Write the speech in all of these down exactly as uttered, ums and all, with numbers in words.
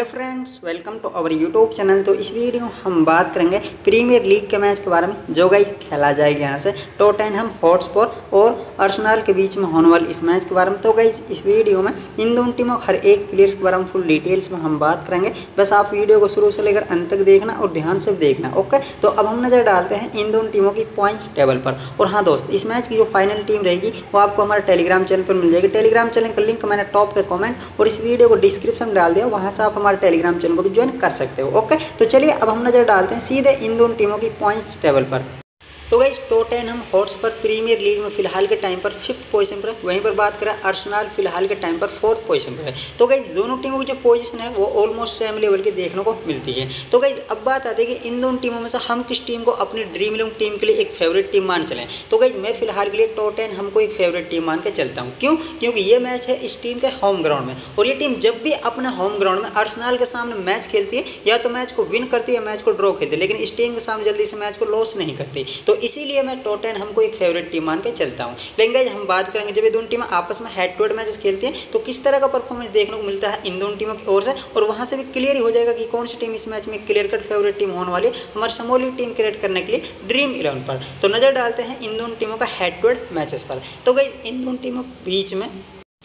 Hello friends, welcome to our YouTube channel. तो इस video हम बात करेंगे प्रीमियर लीग के मैच के बारे में जो गाइस खेला जाएगा यहाँ से टोटेनहम हॉटस्पर और आर्सेनल के बीच में होने वाले इस मैच के बारे में। तो गाइस इस वीडियो में इन दोनों टीमों के हर एक प्लेयर्स के बारे में फुल डिटेल्स में हम बात करेंगे। बस आप वीडियो को शुरू से लेकर अंत तक देखना और ध्यान से देखना, ओके। तो अब हम नज़र डालते हैं इन दोनों टीमों की पॉइंट टेबल पर। और हाँ दोस्त, इस मैच की जो फाइनल टीम रहेगी वो आपको हमारे टेलीग्राम चैनल पर मिल जाएगी। टेलीग्राम चैनल का लिंक मैंने टॉप के कॉमेंट और इस वीडियो को डिस्क्रिप्शन में डाल दिया, वहाँ से आप हमारे टेलीग्राम चैनल को भी ज्वाइन कर सकते हो, ओके। तो चलिए अब हम नजर डालते हैं सीधे इन दोनों टीमों की पॉइंट टेबल पर। तो guys Tottenham Hotspur Premier League में फिलहाल के टाइम पर फिफ्थ पोजीशन पर है। वहीं पर बात करें आर्सेनल फिलहाल के टाइम पर फोर्थ पोजीशन पर है। तो गाइस दोनों टीमों की जो पोजीशन है वो ऑलमोस्ट सेम लेवल की देखने को मिलती है। तो गाइस अब बात आती है कि इन दोनों टीमों में से हम किस टीम को अपनी ड्रीम इलेवन टीम के लिए एक फेवरेट टीम मान चलें। तो गाइस मैं फिलहाल के लिए टोटेनहम को एक फेवरेट टीम मान के चलता हूँ। क्यों? क्योंकि ये मैच है इस टीम के होम ग्राउंड में, और ये टीम जब भी अपने होम ग्राउंड में आर्सेनल के सामने मैच खेलती है या तो मैच को विन करती है या मैच को ड्रॉ खेलती है, लेकिन इस टीम के सामने जल्दी से मैच को लॉस नहीं करती। तो इसीलिए मैं टोटेनहम को एक फेवरेट टीम मान के चलता हूँ। लेकिन गाइस हम बात करेंगे जब ये दोनों टीमें आपस में हेड टू हेड मैचेस खेलती हैं तो किस तरह का परफॉर्मेंस देखने को मिलता है इन दोनों टीमों की ओर से, और वहाँ से भी क्लियर ही हो जाएगा कि कौन सी टीम इस मैच में क्लियर कट फेवरेट टीम होने वाली है हमारी समोली टीम क्रिएट करने के लिए ड्रीम इलेवन पर। तो नज़र डालते हैं इन दोनों टीमों का हेड टू हेड मैचेस पर। तो गाइस इन दोनों टीमों के बीच में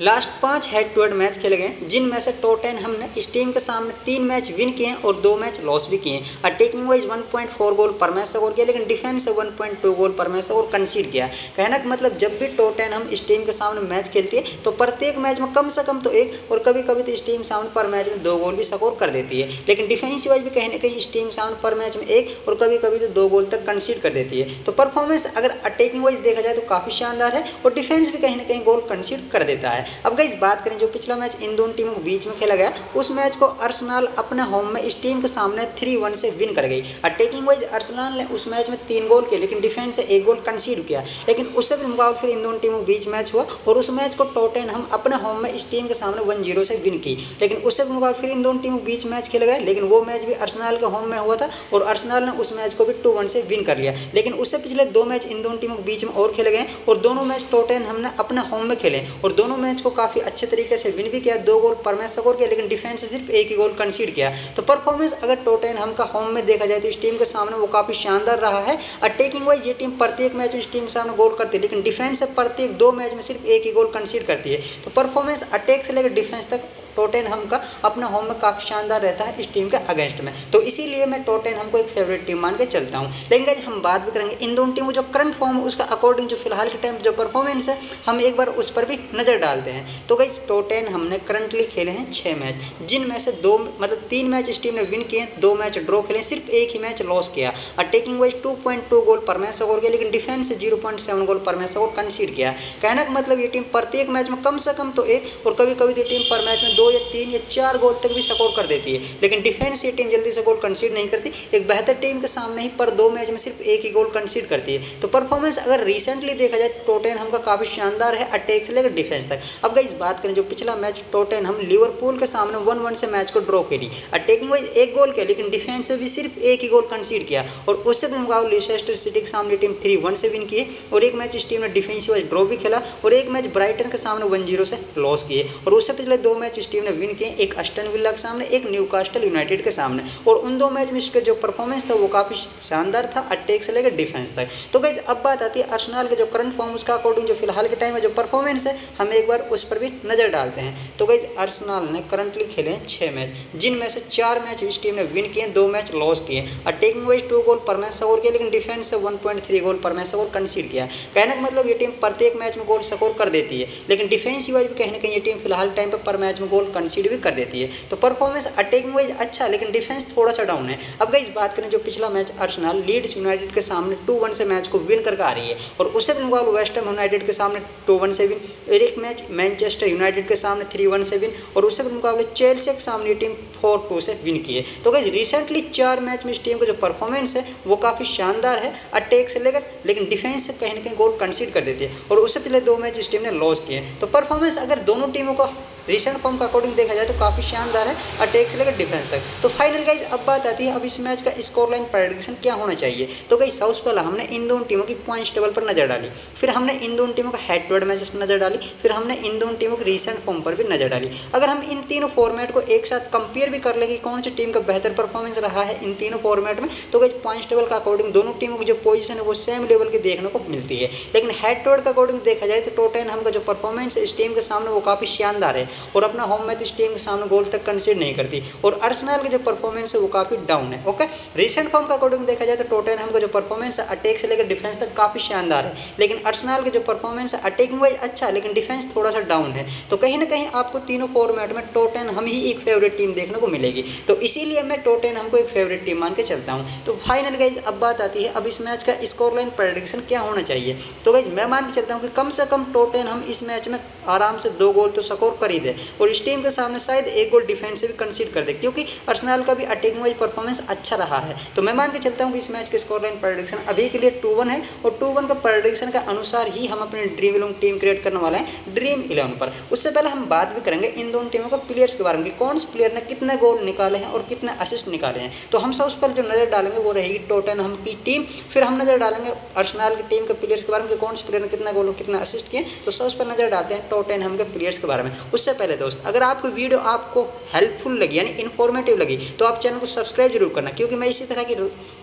लास्ट पांच हेड टू हेड मैच खेले गए, जिनमें से टोटेनहम ने इस टीम के सामने तीन मैच विन किए हैं और दो मैच लॉस भी किए हैं। Attacking wise one point four goal पर मैच स्कोर किया, लेकिन डिफेंस से वन पॉइंट टू गोल पर मैच स्कोर कंसीड किया। कहना का मतलब जब भी टोटेनहम इस टीम के सामने मैच खेलती है तो प्रत्येक मैच में कम से कम तो एक और कभी कभी तो इस टीम सामने पर मैच में दो गोल भी स्कोर कर देती है, लेकिन डिफेंस वाइज भी कहने कहीं इस टीम सामने पर मैच में एक और कभी कभी तो दो गोल तक कंसीड कर देती है। तो परफॉर्मेंस अगर अटैकिंग वाइज देखा जाए तो काफ़ी शानदार है और डिफेंस भी कहीं ना कहीं गोल कंसीड कर देता है। अब गाइस बात करें जो पिछला मैच इन दोनों टीमों के बीच में खेला गया, उस मैच को आर्सेनल अपने होम में इस टीम के सामने थ्री वन से विन कर गई। अटैकिंग वाइज आर्सेनल ने उस मैच में तीन गोल किए, लेकिन डिफेंस से एक गोल कंसीड किया। लेकिन उससे भी मुकाबला फिर इन दोनों टीमों के बीच मैच हुआ और उस मैच को टोटेनहम अपने होम में इस टीम के सामने वन जीरो से विन की। लेकिन उससे भी मुकाबला फिर इन दोनों टीमों के बीच मैच खेला गया, लेकिन वो मैच भी आर्सेनल के होम में हुआ था और आर्सेनल ने उस मैच को भी टू वन से विन कर लिया। लेकिन उससे पिछले दो मैच इन दोनों टीमों के बीच में और खेले गए और दोनों मैच टोटेनहम ने अपने होम में खेले और दोनों मैच को काफी अच्छे तरीके से विन भी किया, दो गोल पर मैच स्कोर किया, लेकिन डिफेंस से सिर्फ एक ही गोल कंसीड किया। तो परफॉर्मेंस अगर टोटेनहम का होम में देखा जाए तो इस टीम के सामने वो काफी शानदार रहा है। अटैकिंग वाइज ये टीम प्रत्येक मैच में इस टीम के सामने गोल करती है, लेकिन डिफेंस से प्रत्येक दो मैच में सिर्फ एक ही गोल कंसीड करती है। तो परफॉर्मेंस अटैक से लेकर डिफेंस तक टोटेनहम का अपना होम में काफ़ी शानदार रहता है इस टीम के अगेंस्ट में। तो इसीलिए मैं टोटेनहम को एक फेवरेट टीम मान के चलता हूँ। लेकिन गाइस हम बात भी करेंगे इन दोनों टीमों जो करंट फॉर्म है उसका अकॉर्डिंग जो फिलहाल के टाइम जो परफॉर्मेंस है हम एक बार उस पर भी नज़र डालते हैं। तो गाइस टोटेनहम ने करंटली खेले हैं छः मैच, जिनमें से दो मतलब तीन मैच इस टीम ने विन किए, दो मैच ड्रॉ खेले, सिर्फ एक ही मैच लॉस किया। Attacking wise two point two goal पर मैच स्कोर किया, लेकिन डिफेंस से जीरो पॉइंट सेवन गोल पर मैच स्कोर कंसीड किया। कहने का मतलब ये टीम प्रत्येक मैच में कम से कम तो एक और कभी कभी ये टीम पर मैच में दो या तीन या चार गोल तक भी स्कोर कर देती है, लेकिन डिफेंस ये टीम जल्दी से गोल कंसीड नहीं करती। एक बेहतर टीम के सामने ही पर दो मैच में सिर्फ एक ही गोल कंसीड करती है। तो परफॉर्मेंस अगर रिसेंटली देखा जाए टोटेनहम का काफ़ी शानदार है अटैक से लेकर डिफेंस तक। अब गाइस बात करें जो पिछला मैच टोटेनहम लिवरपूल के सामने वन वन से मैच को ड्रॉ खेली, अटैकिंग वाइज एक गोल किया, लेकिन डिफेंस से भी सिर्फ एक ही गोल कंसीड किया और उससे भी मुकाबला लेस्टर सिटी के सामने टीम थ्री वन से विन किए और एक मैच इस टीम ने डिफेंस वाइज ड्रॉ भी खेला और एक मैच ब्राइटन के सामने वन जीरो से लॉस किए। और उससे पिछले दो मैच टीम ने विन किए, एक एस्टन विला के सामने, एक न्यूकास्टल यूनाइटेड के सामने, और उन दो मैच में इसका जो परफॉर्मेंस था वो काफ़ी शानदार था अटैक से लेकर डिफेंस तक। तो गाइस अब बात आती है आर्सेनल के जो करंट फॉर्म उसका अकॉर्डिंग जो फिलहाल के टाइम में जो परफॉर्मेंस है हम एक बार उस पर भी नज़र डालते हैं। तो गाइस आर्सेनल ने करंटली खेले हैं छः मैच, जिनमें से चार मैच इस टीम ने विन किए, दो मैच लॉस किए। अटैकिंग वाइज टू गोल पर मैच स्कोर किया, लेकिन डिफेंस से वन पॉइंट थ्री गोल पर मैच स्कोर कंसीड किया। कहने का मतलब ये टीम प्रत्येक मैच में गोल स्कोर कर देती है, लेकिन डिफेंस वाइज भी कहीं ना कहीं ये टीम फिलहाल टाइम पर मैच में गोल कंसीड भी कर देती है। तो परफॉर्मेंस अटैकिंग वाइज अच्छा, लेकिन डिफेंस थोड़ा सा डाउन है। अब गाइस बात करें जो पिछला मैच आर्सेनल लीड्स यूनाइटेड के सामने टू वन से मैच को विन करके आ रही है और उससे भी मुकाबला वेस्ट हैम यूनाइटेड के सामने टू वन से विन, और एक मैच मैनचेस्टर यूनाइटेड के सामने थ्री वन से विन और उससे भी मुकाबला चेल्सी के सामने टीम फोर टू से विन की है। तो गाइस रिसेंटली चार मैच में इस टीम का जो परफॉर्मेंस है वो काफ़ी शानदार है अटैक से लेकर, लेकिन डिफेंस से कहीं ना कहीं गोल कंसीड कर देती है और उससे पिछले दो मैच इस टीम ने लॉस किए। तो परफॉर्मेंस अगर दोनों टीमों को रिसेंट फॉर्म के अकॉर्डिंग देखा जाए तो काफ़ी शानदार है अटैक से लेकर डिफेंस तक। तो फाइनल गाइज अब बात आती है अब इस मैच का स्कोर लाइन प्रेडिक्शन क्या होना चाहिए। तो गाइज साउथ पहला हमने इन दोनों टीमों की पॉइंट्स टेबल पर नजर डाली, फिर हमने इन दोनों टीमों का हेड टू हेड मैचेस पर नजर डाली, फिर हमने इन दोनों टीमों के रिसेंट फॉर्म पर भी नजर डाली। अगर हम इन तीनों फॉर्मेट को एक साथ कंपेयर भी कर लें कि कौन सी टीम का बेहतर परफॉर्मेंस रहा है इन तीनों फॉर्मेट में, तो गाइज पॉइंट्स टेबल का अकॉर्डिंग दोनों टीमों की जो पोजीशन है वो सेम लेवल की देखने को मिलती है। लेकिन हेड टू हेड के अकॉर्डिंग देखा जाए तो टोटनहम का जो परफॉर्मेंस इस टीम के सामने वो काफ़ी शानदार है और अपना होम मैच इस टीम के सामने गोल तक कंसीड नहीं करती, और आर्सेनल का जो परफॉर्मेंस है वो काफ़ी डाउन है। ओके, रिसेंट फॉर्म के अकॉर्डिंग देखा जाए तो टोटनहम का जो परफॉर्मेंस है अटैक से लेकर डिफेंस तक काफ़ी शानदार है, लेकिन आर्सेनल का जो परफॉर्मेंस है अटैकिंग वाइज अच्छा है लेकिन डिफेंस थोड़ा सा डाउन है। तो कहीं ना कहीं आपको तीनों फॉर्मेट में टोटनहम ही एक फेवरेट टीम देखने को मिलेगी, तो इसीलिए मैं टोटनहम को एक फेवरेट टीम मान के चलता हूँ। तो फाइनल गाइज अब बात आती है अब इस मैच का स्कोर लाइन प्रेडिक्शन क्या होना चाहिए। तो गाइज मैं मान के चलता हूँ कि कम से कम टोटनहम इस मैच में आराम से दो गोल तो स्कोर कर ही दे और इस टीम के सामने शायद एक गोल डिफेंस से भी कंसीड कर दे, क्योंकि आर्सेनल का भी अटैकिंग वाइज परफॉर्मेंस अच्छा रहा है। तो मैं मान के चलता हूँ कि इस मैच के स्कोर लाइन प्रेडिक्शन अभी के लिए टू वन है और टू वन का प्रेडिक्शन के अनुसार ही हम अपनी ड्रीम इलेवन टीम क्रिएट करने वाले हैं ड्रीम इलेवन पर। उससे पहले हम बात भी करेंगे इन दोनों टीमों के प्लेयर्स के बारे में, कौन से प्लेयर ने कितने गोल निकाले हैं और कितने असिस्ट निकाले हैं। तो हम सब उस पर जो नज़र डालेंगे वो रहेगी टोटनहम की टीम, फिर हम नज़र डालेंगे आर्सेनल की टीम के प्लेयर्स के बारे में कि कौन से प्लेयर ने कितना गोल और कितना असिस्ट किए। तो सब उस पर नज़र डालते हैं टोटनहम के प्लेयर्स के बारे में। उससे पहले दोस्त अगर आपको वीडियो आपको हेल्पफुल लगी यानी इन्फॉर्मेटिव लगी तो आप चैनल को सब्सक्राइब जरूर करना, क्योंकि मैं इसी तरह की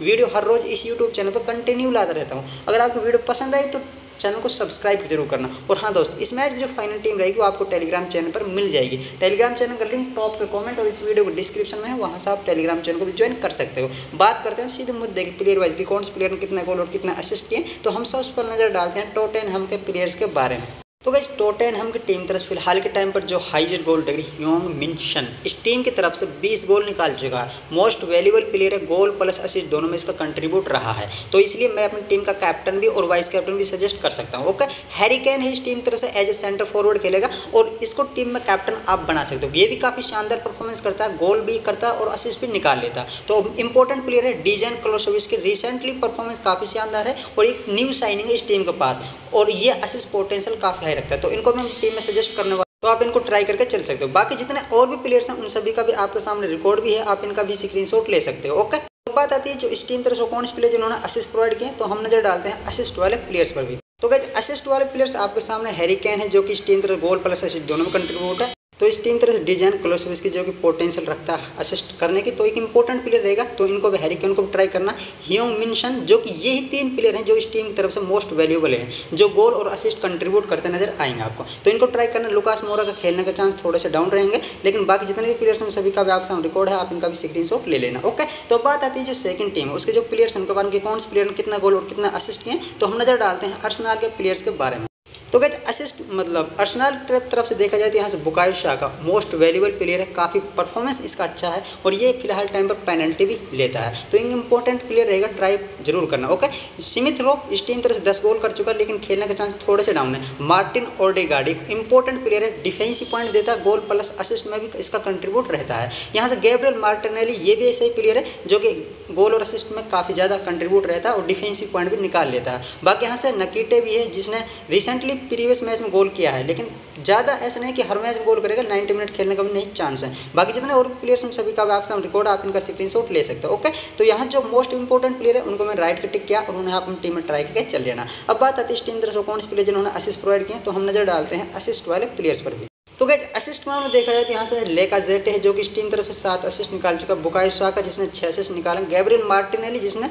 वीडियो हर रोज़ इस यूट्यूब चैनल पर कंटिन्यू लाता रहता हूँ। अगर आपको वीडियो पसंद आई तो चैनल को सब्सक्राइब जरूर करना। और हाँ दोस्त, इस मैच की जो फाइनल टीम रहेगी वो आपको टेलीग्राम चैनल पर मिल जाएगी। टेलीग्राम चैनल का लिंक टॉप के कमेंट और इस वीडियो के डिस्क्रिप्शन में है, वहाँ से आप टेलीग्राम चैनल को भी ज्वाइन कर सकते हो। बात करते हैं सीधे मुद्दे की प्लेयर वाइज की कौन से प्लेयर ने कितना गोल और कितना असिस्ट किए। तो हम सब उस पर नज़र डालते हैं टोटनहम के प्लेयर्स के बारे में। तो गाइस टोटनहम की टीम तरफ फिलहाल के टाइम पर जो highest goal taker Heung Min Son इस टीम की तरफ से बीस गोल निकाल चुका है। मोस्ट वैल्यूएबल प्लेयर है, गोल प्लस असिस्ट दोनों में इसका कंट्रीब्यूट रहा है, तो इसलिए मैं अपनी टीम का कैप्टन भी और वाइस कैप्टन भी सजेस्ट कर सकता हूँ। ओके, हैरी केन है इस टीम तरफ से एज ए सेंटर फॉरवर्ड खेलेगा और इसको टीम में कैप्टन आप बना सकते हो। ये भी काफ़ी शानदार परफॉर्मेंस करता है, गोल भी करता है और असिस्ट भी निकाल लेता है, तो इंपॉर्टेंट प्लेयर है। डीजन कुलोसेवस्की की रिसेंटली परफॉर्मेंस काफ़ी शानदार है और एक न्यू साइनिंग है इस टीम के पास और ये असिस्ट पोटेंशियल काफ़ी रखता है, तो इनको भी हम टीम में सजेस्ट करने वाले, तो आप इनको ट्राई करके चल सकते हो। बाकी जितने और भी प्लेयर्स हैं उन सभी का भी आपके सामने रिकॉर्ड भी है, आप इनका भी स्क्रीनशॉट ले सकते हो। ओके, तो बात आती है जो इस टीम तरफ से कौन से प्लेयर जिन्होंने असिस्ट प्रोवाइड किए, तो हम नजर डालते हैं असिस्ट वाले प्लेयर्स पर भी। तो गाइस असिस्ट वाले प्लेयर्स आपके सामने हैरी केन है जो कि इस टीम तरफ गोल प्लस असिस्ट दोनों में कंट्रीब्यूट है, तो इस टीम तरह से डिजाइन कुलोसेवस्की जो कि पोटेंशियल रखता है असिस्ट करने की, तो एक इंपॉर्टेंट प्लेयर रहेगा, तो इनको भी हैरी केन को भी ट्राई करना। ह्योंग मिनशन जो कि यही तीन प्लेयर हैं जो इस टीम की तरफ से मोस्ट वैल्यूएबल हैं, जो गोल और असिस्ट कंट्रीब्यूट करते नजर आएंगे आपको, तो इनको ट्राई करना। लुकास मोरा का खेलने का चांस थोड़े से डाउन रहेंगे, लेकिन बाकी जितने भी प्लेयर्स हैं सभी का भी आपके सामने रिकॉर्ड है, आप इनका भी स्क्रीनशॉट ले लेना। ओके, तो बात आती है जो सेकंड टीम है उसके जो प्लेयर्स हैं उनके बारे में कौन से प्लेयर ने कितना गोल और कितना असिस्ट किए, तो हम नजर डालते हैं आर्सेनल के प्लेयर्स के बारे में। तो गाइस असिस्ट मतलब आर्सेनल की तरफ से देखा जाए तो यहाँ से Bukayo Saka most valuable player है, काफ़ी परफॉर्मेंस इसका अच्छा है और ये फिलहाल टाइम पर पेनल्टी भी लेता है, तो एक इंपॉर्टेंट प्लेयर रहेगा, ट्राई जरूर करना। ओके, सीमित रोप इस टीम तरफ से दस गोल कर चुका है लेकिन खेलने का चांस थोड़े से डाउन है। मार्टिन ओडेगार्ड एक इंपॉर्टेंट प्लेयर है, डिफेंसिव पॉइंट देता है, गोल प्लस असिस्ट में भी इसका कंट्रीब्यूट रहता है। यहाँ से गैब्रियल मार्टिनेली ये भी ऐसा ही प्लेयर है जो कि गोल और असिस्ट में काफ़ी ज़्यादा कंट्रीब्यूट रहता है और डिफेंसिव पॉइंट भी निकाल लेता है। बाकी यहाँ से नकीटे भी है जिसने रिसेंटली प्रीवियस मैच में गोल किया है, लेकिन ज़्यादा ऐसा नहीं कि हर मैच में गोल करेगा, नब्बे मिनट खेलने का भी नहीं चांस है। बाकी जितने और प्लेयर्स उन सभी का आपसे रिकॉर्ड आप इनका स्क्रीनशॉट ले सकते हो। ओके, तो यहाँ जो मोस्ट इंपॉर्टेंट प्लेयर है उनको मैं राइट का टिक किया और उन्हें आप अपनी टीम में ट्राई करके चल लेना। अब बात आती है इस टीम तरफ से कौन से प्लेयर जिन्होंने असिस्ट प्रोवाइड किए, तो हम नजर डालते हैं असिस्ट वाले प्लेयर्स पर भी। तो गाइस असिस्ट में देखा जाए तो यहाँ से लैकाज़ेट है जो कि इस टीम तरफ से सात असिस्ट निकाल चुका है, बुकायो साका जिसने छः असिस्ट निकाले, गैब्रियल मार्टिनेली जिसने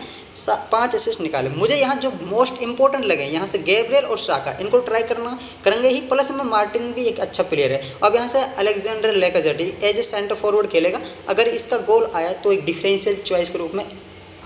पाँच असिस्ट निकाले। मुझे यहाँ जो मोस्ट इंपॉर्टेंट लगे यहाँ से गैब्रियल और साका, इनको ट्राई करना करेंगे ही, प्लस में मार्टिन भी एक अच्छा प्लेयर है। अब यहाँ से Alexandre Lacazette as a centre forward खेलेगा, अगर इसका गोल आया तो एक डिफरेंशियल चॉइस के रूप में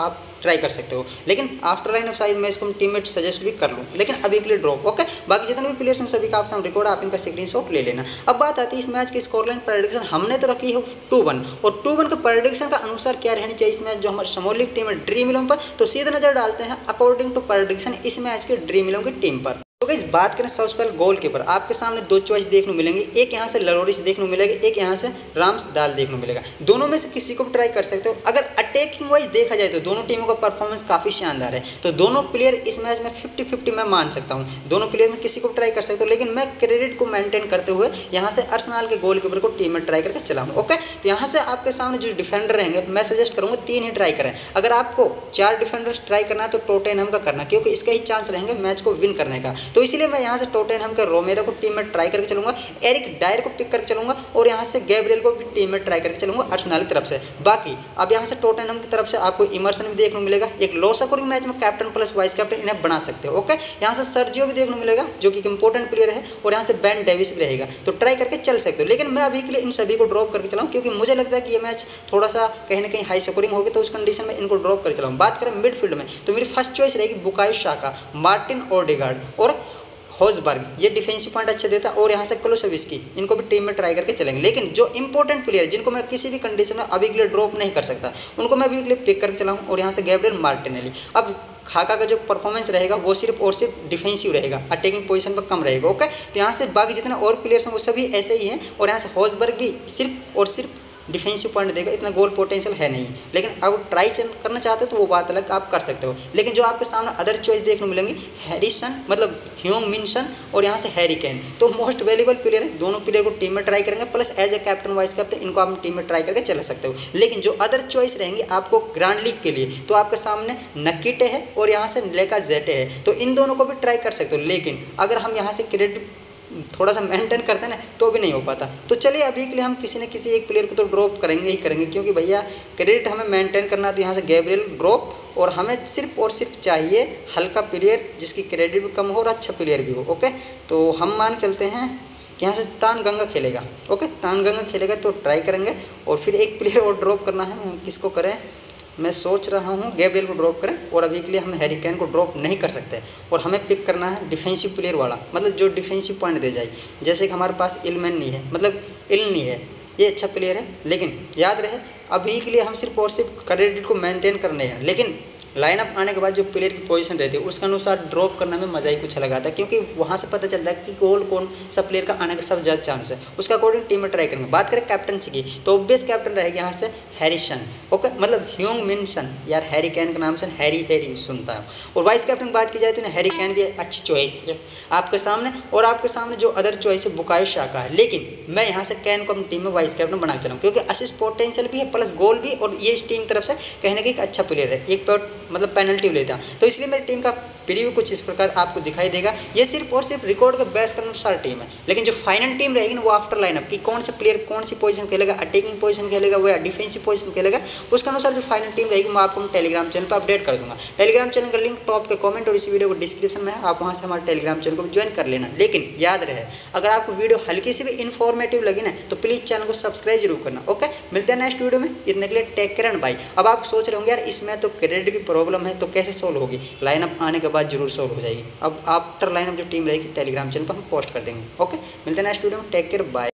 आप ट्राई कर सकते हो, लेकिन आफ्टर लाइन ऑफ साइज मैं इसको टीममेट सजेस्ट भी कर लूँ, लेकिन अभी के लिए ड्रॉप। ओके, बाकी जितने भी प्लेयर्स हम सभी का आपसे रिकॉर्ड आप इनका स्क्रीनशॉट ले लेना। अब बात आती है इस मैच की स्कोर लाइन प्रेडिक्शन, हमने तो रखी है टू वन और टू वन के प्रेडिक्शन का अनुसार क्या रहनी चाहिए इस मैच जो हमारी समोलिक टीम है ड्रीम इलेवन पर, तो सीधे नजर डालते हैं अकॉर्डिंग टू प्रेडिक्शन इस मैच के ड्रीम इलेवन की टीम पर। तो गाइस बात करें सबसे पहले गोल कीपर, आपके सामने दो चॉइस देखने को मिलेंगे, एक यहाँ से लोरिस देखने को मिलेगा, एक यहाँ से रामसडाल देखने को मिलेगा। दोनों में से किसी को भी ट्राई कर सकते हो। अगर अटैकिंग वाइज देखा जाए तो दोनों टीमों का परफॉर्मेंस काफ़ी शानदार है, तो दोनों प्लेयर इस मैच में फिफ्टी फिफ्टी मैं मान सकता हूँ, दोनों प्लेयर में किसी को ट्राई कर सकते हो, लेकिन मैं क्रेडिट को मेंटेन करते हुए यहाँ से अर्सेनल के गोल कीपर को टीम में ट्राई करके चलाऊँ। ओके, तो यहाँ से आपके सामने जो डिफेंडर रहेंगे मैं सजेस्ट करूँगा तीन ही ट्राई करें। अगर आपको चार डिफेंडर्स ट्राई करना है तो टोटेनहम का करना, क्योंकि इसका ही चांस रहेंगे मैच को विन करने का। तो इसलिए मैं यहाँ से टोटेनहम के रोमेरो को टीम में ट्राई करके चलूँगा, एरिक डायर को पिक करके चलूँगा और यहाँ से गैब्रियल को भी टीम में ट्राई करके चलूँगा अर्सेनल की तरफ से। बाकी अब यहाँ से टोटेनहम की तरफ से आपको इमर्सन भी देखने को मिलेगा, एक लोसाको मैच में कैप्टन प्लस वाइस कैप्टन इन्हें बना सकते हो। ओके, यहाँ से सर्जियो भी देखने को मिलेगा जो कि एक इंपॉर्टेंट प्लेयर है और यहाँ से बैन डेविस भी रहेगा, तो ट्राई करके चल सकते हो। लेकिन मैं अभी के लिए इन सभी को ड्रॉप करके चलाऊँ, क्योंकि मुझे लगता है कि ये मैच थोड़ा सा कहीं ना कहीं हाई स्कोरिंग होगी, तो उस कंडीशन में इनको ड्रॉप करके चलाऊँ। बात करें मिडफील्ड में तो मेरी फर्स्ट चॉइस रहेगी बुकायो साका, मार्टिन ओडेगार्ड और होजबर्ग, ये डिफेंसिव पॉइंट अच्छे देता है, और यहाँ से कुलुसेव्स्की, इनको भी टीम में ट्राई करके चलेंगे। लेकिन जो इंपॉर्टेंट प्लेयर जिनको मैं किसी भी कंडीशन में अभी के लिए ड्रॉप नहीं कर सकता, उनको मैं अभी के लिए पिक करके चलाऊँ, और यहाँ से गैब्रियल मार्टिनेली। अब खाका का जो परफॉर्मेंस रहेगा वो सिर्फ और सिर्फ डिफेंसिव रहेगा, अटैकिंग पोजीशन पर कम रहेगा। ओके, तो यहाँ से बाकी जितने और प्लेयर्स हैं वो सभी ऐसे ही हैं, और यहाँ से होजबर्ग भी सिर्फ और सिर्फ डिफेंसिव पॉइंट देगा, इतना गोल पोटेंशियल है नहीं। लेकिन अब ट्राई करना चाहते हो तो वो बात अलग आप कर सकते हो। लेकिन जो आपके सामने अदर चॉइस देखने मिलेंगी हैरिसन मतलब ह्यूंग मिनसन और यहाँ से हैरी केन, तो मोस्ट वैल्यूबल प्लेयर है, दोनों प्लेयर को टीम में ट्राई करेंगे, plus as a captain vice captain इनको आप टीम में ट्राई करके चला सकते हो। लेकिन जो अदर चॉइस रहेंगे आपको ग्रैंड लीग के लिए, तो आपके सामने नकीटे है और यहाँ से लैकाज़ेट है, तो इन दोनों को भी ट्राई कर सकते हो। लेकिन अगर हम यहाँ से क्रेडिट थोड़ा सा मेंटेन करते हैं ना तो भी नहीं हो पाता। तो चलिए अभी के लिए हम किसी न किसी एक प्लेयर को तो ड्रॉप करेंगे ही करेंगे, क्योंकि भैया क्रेडिट हमें मेंटेन करना है। तो यहाँ से गैब्रियल ड्रॉप, और हमें सिर्फ और सिर्फ चाहिए हल्का प्लेयर जिसकी क्रेडिट भी कम हो और अच्छा प्लेयर भी हो। ओके, तो हम मान चलते हैं कि यहाँ से तानगंगा खेलेगा। ओके, तानगंगा खेलेगा तो ट्राई करेंगे, और फिर एक प्लेयर और ड्रॉप करना है, हम किसको करें, मैं सोच रहा हूँ गैब्रियल को ड्रॉप करें, और अभी के लिए हम हैरी केन को ड्रॉप नहीं कर सकते, और हमें पिक करना है डिफेंसिव प्लेयर वाला, मतलब जो डिफेंसिव पॉइंट दे जाए। जैसे कि हमारे पास इलमैन नहीं है, मतलब इल नहीं है, ये अच्छा प्लेयर है, लेकिन याद रहे अभी के लिए हम सिर्फ और सिर्फ क्रेडिट को मेंटेन करने हैं। लेकिन लाइनअप आने के बाद जो प्लेयर की पोजीशन रहती है उसके अनुसार ड्रॉप करने में मज़ा ही कुछ अलग आता है, क्योंकि वहाँ से पता चलता है कि गोल कौन सा प्लेयर का आने का सबसे ज़्यादा चांस है, उसका अकॉर्डिंग टीम में ट्राई करेंगे। बात करें कैप्टनसी की तो ऑब्वियस कैप्टन रहेगा यहाँ से हैरिसन। ओके, मतलब ह्यूंग मिनसन, यार हैरी केन के नाम से हैरी हैरी सुनता है। और वाइस कैप्टन की बात की जाए तो हैरी केन भी अच्छी चॉइस है आपके सामने, और आपके सामने जो अदर चॉइस है बुकायो साका है। लेकिन मैं यहाँ से कैन को अपनी टीम में वाइस कैप्टन बना के चलाऊँ, क्योंकि असिस्ट पोटेंशियल भी है प्लस गोल भी, और ये इस टीम की तरफ से कहीं ना कहीं अच्छा प्लेयर है, एक मतलब पेनल्टी लेता, तो इसलिए मेरी टीम का प्रीव्यू कुछ इस प्रकार आपको दिखाई देगा। ये सिर्फ और सिर्फ रिकॉर्ड के बेस के अनुसार टीम है, लेकिन जो फाइनल टीम रहेगी ना वो आफ्टर लाइनअप कि कौन सा प्लेयर कौन सी पोजीशन खेलेगा, अटैकिंग पोजीशन खेलेगा वो या डिफेंसिव पोजीशन खेलेगा, उसके अनुसार जो फाइनल टीम रहेगी मैं आपको टेलीग्राम चैनल पर अपडेट कर दूंगा। टेलीग्राम चैनल का लिंक टॉप के कॉमेंट और इसी वीडियो को डिस्क्रिप्शन में है, आप वहाँ से हमारे टेलीग्राम चैनल को भी ज्वाइन कर लेना। लेकिन याद रहे अगर आपको वीडियो हल्की सी भी इन्फॉर्मेटिव लगी ना तो प्लीज़ चैनल को सब्सक्राइब जरूर करना। ओके, मिलते हैं नेक्स्ट वीडियो में, इतने के लिए टेक केयर भाई। अब आप सोच रहे होंगे यार इसमें तो क्रेडिट की प्रॉब्लम है तो कैसे सोल्व होगी, लाइनअप आने के बात जरूर सॉल्व हो जाएगी। अब आफ्टर लाइन अब जो टीम रहेगी टेलीग्राम चैनल पर हम पोस्ट कर देंगे। ओके, मिलते हैं नेक्स्ट वीडियो में, टेक केयर बाय।